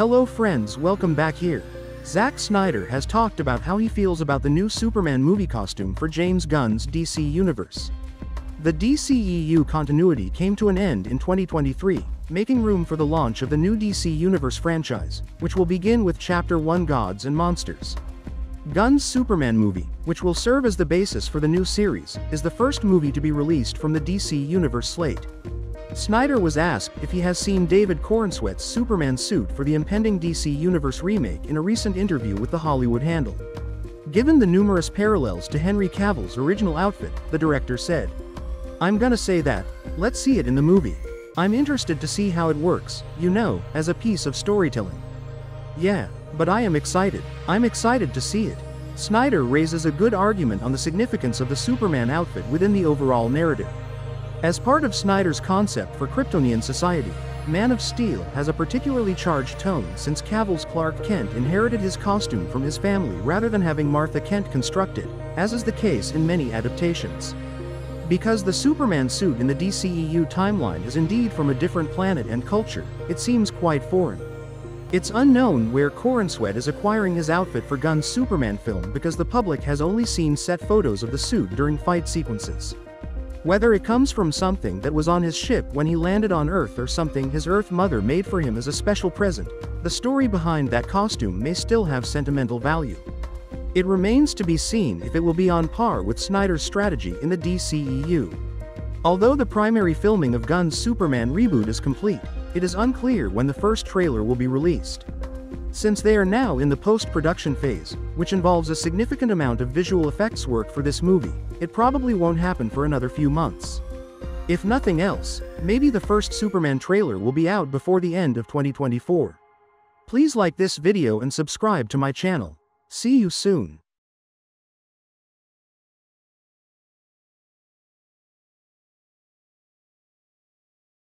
Hello friends, welcome back here. Zack Snyder has talked about how he feels about the new Superman movie costume for James Gunn's DC Universe. The DCEU continuity came to an end in 2023, making room for the launch of the new DC Universe franchise, which will begin with Chapter 1: Gods and Monsters. Gunn's Superman movie, which will serve as the basis for the new series, is the first movie to be released from the DC Universe slate. Snyder was asked if he has seen David Corenswet's Superman suit for the impending DC Universe remake in a recent interview with The Hollywood Handle. Given the numerous parallels to Henry Cavill's original outfit, the director said, "I'm gonna say that, let's see it in the movie. I'm interested to see how it works, you know, as a piece of storytelling. Yeah, but I am excited. I'm excited to see it." Snyder raises a good argument on the significance of the Superman outfit within the overall narrative. As part of Snyder's concept for Kryptonian society, Man of Steel has a particularly charged tone since Cavill's Clark Kent inherited his costume from his family rather than having Martha Kent construct it, as is the case in many adaptations. Because the Superman suit in the DCEU timeline is indeed from a different planet and culture, it seems quite foreign. It's unknown where Corenswet is acquiring his outfit for Gunn's Superman film because the public has only seen set photos of the suit during fight sequences. Whether it comes from something that was on his ship when he landed on Earth or something his Earth mother made for him as a special present, the story behind that costume may still have sentimental value. It remains to be seen if it will be on par with Snyder's strategy in the DCEU. Although the primary filming of Gunn's Superman reboot is complete, it is unclear when the first trailer will be released. Since they are now in the post-production phase, which involves a significant amount of visual effects work for this movie, it probably won't happen for another few months. If nothing else, maybe the first Superman trailer will be out before the end of 2024. Please like this video and subscribe to my channel. See you soon.